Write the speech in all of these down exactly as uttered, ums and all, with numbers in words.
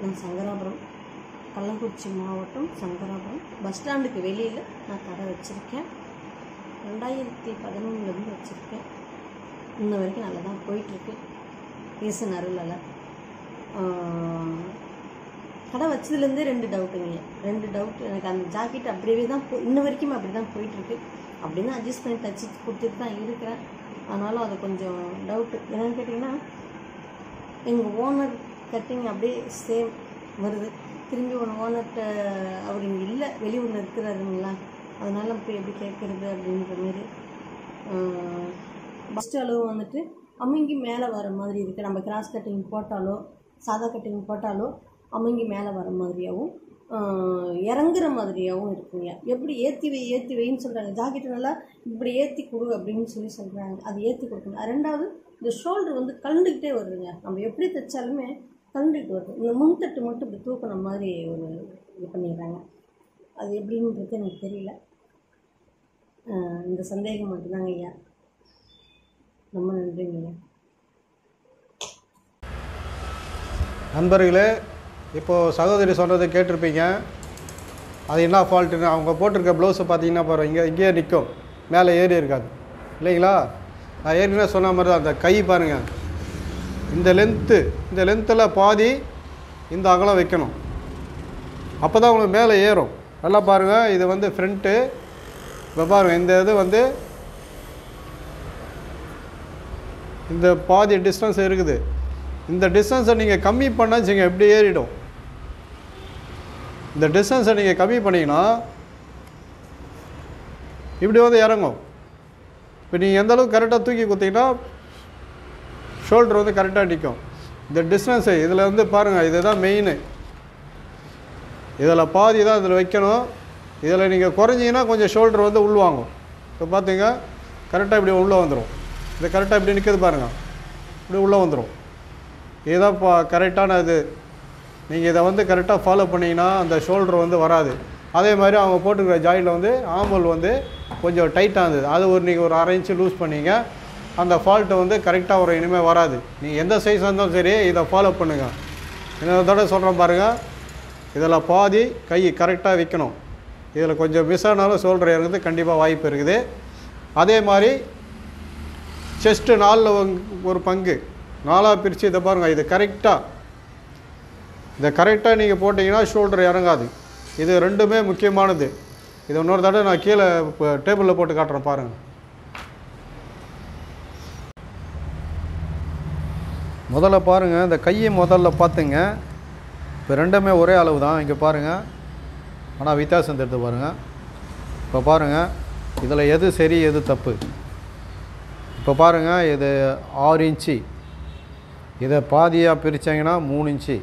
நான் சங்கராபுரம் கள்ளக்குறிச்சி மாவட்டம் சங்கராபுரம் பஸ் ஸ்டாண்டுக்கு வெளியில் நான் கடை வச்சுருக்கேன். ரெண்டாயிரத்தி பதினொன்றுலேருந்து வச்சுருக்கேன். இன்ன வரைக்கும் நல்லா தான் போயிட்டுருக்கு. ஈசன் அருளால் கடை வச்சதுலேருந்தே ரெண்டு டவுட்டுங்க ரெண்டு டவுட் எனக்கு அந்த ஜாக்கெட் அப்படியே தான் போ இன்ன வரைக்கும் அப்படி தான் போயிட்டுருக்கு. அப்படின்னு அட்ஜஸ்ட் பண்ணி தச்சு கொடுத்துட்டு தான் இருக்கிறேன். ஆனாலும் அது கொஞ்சம் டவுட்டு என்னென்னு கேட்டிங்கன்னா, எங்கள் ஓனர் கட்டிங் அப்படியே சேம் வருது. திரும்பி ஒன்று ஓனர்கிட்ட அவர் இங்கே இல்லை, வெளியூரில் இருக்கிறாருங்களா, அதனால் இப்போ எப்படி கேட்குறது அப்படின்ற மாதிரி. பஸ்ட் அளவு வந்துட்டு அமுங்கி மேலே வர மாதிரி இருக்குது. நம்ம கிராஸ் கட்டிங் போட்டாலோ சாதா கட்டிங் போட்டாலோ அமுங்கி மேலே வர மாதிரியாகவும் இறங்குற மாதிரியாகவும் இருக்குங்க. எப்படி ஏற்றி வை ஏற்றி வைன்னு சொல்கிறாங்க, ஜாக்கெட்டு நல்லா இப்படி ஏற்றி கொடு அப்படின்னு சொல்லி சொல்கிறாங்க. அது ஏற்றி கொடுக்கணும். ரெண்டாவது, இந்த ஷோல்டர் வந்து கலந்துக்கிட்டே வருதுங்க. நம்ம எப்படி தைச்சாலுமே கலந்துக்கிட்டு வருது. இந்த முன்தட்டு மட்டும் இப்படி தூக்கின மாதிரி ஒரு இது பண்ணிடுறாங்க. அது எப்படின்றது எனக்கு தெரியல. இந்த சந்தேகம் மட்டும்தாங்க ஐயா. ரொம்ப நன்றிங்க நண்பர்களே. இப்போது சகோதரி சொல்கிறத கேட்டிருப்பீங்க. அது என்ன ஃபால்ட்டுன்னு அவங்க போட்டிருக்க ப்ளவுஸை பார்த்தீங்கன்னா பாருங்கள், இங்கே இங்கேயே நிற்கும், மேலே ஏறி இருக்காது இல்லைங்களா. நான் ஏற்கனவே சொன்ன மாதிரி தான். அந்த கை பாருங்கள், இந்த லென்த்து இந்த லென்த்தில் பாதி இந்த அகலம் வைக்கணும். அப்போ தான் உங்களுக்கு மேலே ஏறும். நல்லா பாருங்கள், இது வந்து ஃப்ரண்ட்டு. இப்போ பாருங்கள், இந்த இது வந்து இந்த பாதி டிஸ்டன்ஸ் இருக்குது. இந்த டிஸ்டன்ஸை நீங்கள் கம்மி பண்ண வச்சுங்க எப்படி ஏறிடும். இந்த டிஸ்டன்ஸை நீங்கள் கம்மி பண்ணிங்கன்னா இப்படி வந்து இறங்கும். இப்போ நீங்கள் எந்தளவுக்கு கரெக்டாக தூக்கி கொடுத்தீங்கன்னா ஷோல்டர் வந்து கரெக்டாக நிற்கும். இந்த டிஸ்டன்ஸு இதில் வந்து பாருங்கள், இது தான் மெயினு. இதில் பாதி தான் இதில் வைக்கணும். இதில் நீங்கள் குறைஞ்சிங்கன்னா கொஞ்சம் ஷோல்டர் வந்து உள்வாங்கும். இப்போ பார்த்திங்க, கரெக்டாக இப்படி உள்ளே வந்துடும். இது கரெக்டாக இப்படி நிற்கிறது பாருங்கள், இப்படி உள்ளே வந்துடும். இதுதான் இப்போ கரெக்டான இது. நீங்கள் இதை வந்து கரெக்டாக ஃபாலோ பண்ணிங்கன்னா அந்த ஷோல்டர் வந்து வராது. அதே மாதிரி அவங்க போட்டுக்கிற ஜாயிண்டில் வந்து ஆம்பல் வந்து கொஞ்சம் டைட்டாக இருந்தது. அது ஒரு நீங்கள் ஒரு அரை இன்ச்சு லூஸ் பண்ணிங்க, அந்த ஃபால்ட்டு வந்து கரெக்டாக ஒரு இனிமேல் வராது. நீங்கள் எந்த சைஸாக இருந்தாலும் சரி இதை ஃபாலோ பண்ணுங்கள். என்னோட சொல்கிறேன் பாருங்கள், இதில் பாதி கை கரெக்டாக வைக்கணும். இதில் கொஞ்சம் மிஸ் ஆனாலும் ஷோல்டர் இறங்குறது கண்டிப்பாக வாய்ப்பு இருக்குது. அதே மாதிரி செஸ்ட்டு நாலில் ஒரு பங்கு நாலாக பிரித்து இதை பாருங்கள், இது கரெக்டாக இதை கரெக்டாக நீங்கள் போட்டிங்கன்னா ஷோல்டர் இறங்காது. இது ரெண்டுமே முக்கியமானது. இது இன்னொரு தடவை நான் கீழே இப்போ டேபிளில் போட்டு காட்டுறேன் பாருங்கள். முதல்ல பாருங்கள், இந்த கையை முதல்ல பார்த்துங்க. இப்போ ரெண்டுமே ஒரே அளவு தான். இங்கே பாருங்கள், ஆனால் வித்தியாசம் தெரிந்து பாருங்கள். இப்போ பாருங்கள், இதில் எது சரி எது தப்பு. இப்போ பாருங்கள், இது ஆறு இன்ச்சு. இதை பாதியாக பிரித்தாங்கன்னா மூணு இன்ச்சு.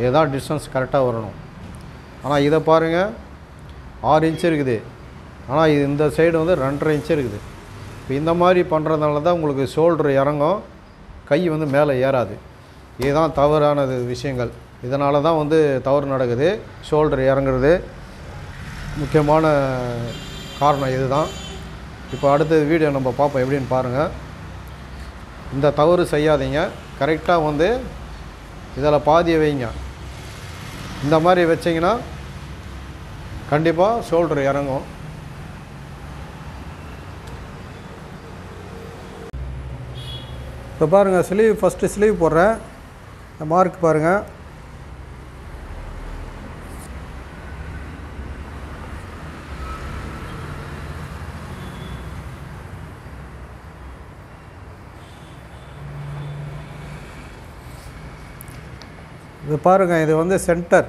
இதுதான் டிஸ்டன்ஸ் கரெக்டாக வரணும். ஆனால் இதை பாருங்கள், ஆறு இன்ச்சு இருக்குது. ஆனால் இது இந்த சைடு வந்து ரெண்டரை இன்ச்சு இருக்குது. இப்போ இந்த மாதிரி பண்ணுறதுனால தான் உங்களுக்கு ஷோல்டர் இறங்கும், கை வந்து மேலே ஏறாது. இதுதான் தவறானது விஷயங்கள். இதனால தான் வந்து தவறு நடக்குது, ஷோல்டர் இறங்குறது முக்கியமான காரணம் இது தான். இப்போ அடுத்தது வீடியோ நம்ம பார்ப்போம் எப்படின்னு பாருங்கள். இந்த தவறு செய்யாதீங்க. கரெக்டாக வந்து இதில் பாதியை வைங்க. இந்த மாதிரி வச்சிங்கன்னா கண்டிப்பாக ஷோல்டர் இறங்கும். இப்போ பாருங்கள், ஸ்லீவ் ஃபஸ்ட்டு ஸ்லீவ் போடுறேன். இந்த மார்க் பாருங்கள், இது பாருங்கள், இது வந்து சென்டர்.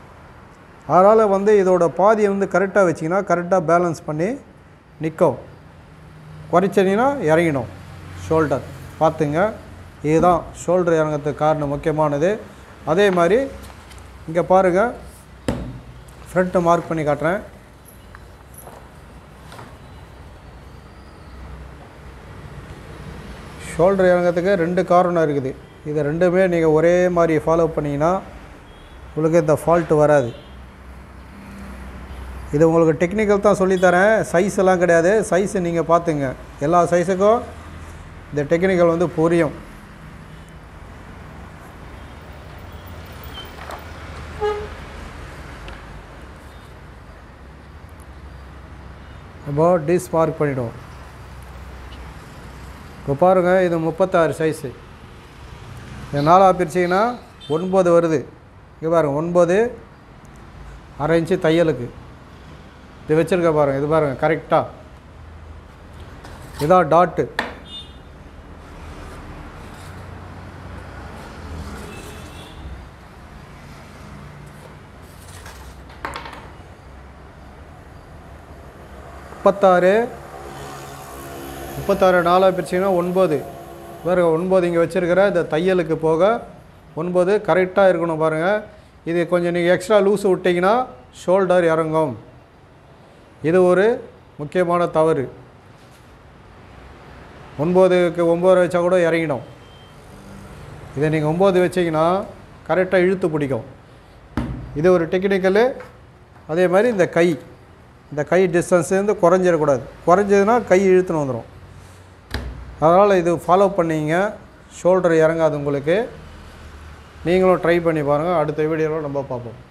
அதனால் வந்து இதோட பாதியை வந்து கரெக்டாக வச்சிங்கன்னா கரெக்டாக பேலன்ஸ் பண்ணி நிற்கும். குறைச்சிங்கன்னா இறங்கிடும் ஷோல்டர். பார்த்துங்க, இதுதான் ஷோல்டர் இறங்கிறதுக்கு காரணம் முக்கியமானது. அதே மாதிரி இங்கே பாருங்கள், ஃப்ரண்ட்டை மார்க் பண்ணி காட்டுறேன். ஷோல்டர் இறங்கிறதுக்கு ரெண்டு காரணம் இருக்குது. இதை ரெண்டுமே நீங்கள் ஒரே மாதிரி ஃபாலோ பண்ணிங்கன்னா உங்களுக்கு இந்த ஃபால்ட்டு வராது. இது உங்களுக்கு டெக்னிக்கல் தான் சொல்லித்தரேன், சைஸ் எல்லாம் கிடையாது. சைஸை நீங்கள் பார்த்துங்க, எல்லா சைஸுக்கும் இந்த டெக்னிக்கல் வந்து புரியும். நம்ம டிஸ் மார்க் பண்ணிவிடுவோம். இப்போ பாருங்கள், இது முப்பத்தாறு சைஸு. இது நாலாக பிரிச்சிங்கன்னா ஒன்பது வருது. இங்கே பாருங்கள், ஒன்பது அரை இன்ச்சு தையலுக்கு இது வச்சுருக்க பாருங்கள். இது பாருங்கள் கரெக்டாக, இதான் டாட்டு. முப்பத்தாறு முப்பத்தாறு நாலாக பிரிச்சிங்கன்னா ஒன்பது. பாருங்க, ஒன்பது இங்கே வச்சுருக்கிற இந்த தையலுக்கு போக ஒன்பது கரெக்டாக இருக்கணும். பாருங்கள், இது கொஞ்சம் நீங்கள் எக்ஸ்ட்ரா லூஸ் விட்டிங்கன்னா ஷோல்டர் இறங்கும். இது ஒரு முக்கியமான தவறு. ஒன்பதுக்கு ஒம்பது வச்சா கூட இறங்கிடும். இதை நீங்கள் ஒம்பது வச்சிங்கன்னா கரெக்டாக இழுத்து பிடிக்கும். இது ஒரு டெக்னிக்கலு. அதே மாதிரி இந்த கை, இந்த கை டிஸ்டன்ஸ்லேருந்து குறைஞ்சிடக்கூடாது. குறைஞ்சதுன்னா கை இழுத்துன்னு வந்துடும். அதனால் இது ஃபாலோ பண்ணிங்க, ஷோல்டர் இறங்காது உங்களுக்கு. நீங்களும் ட்ரை பண்ணி பாருங்கள். அடுத்த வீடியோவில் நம்ம பார்ப்போம்.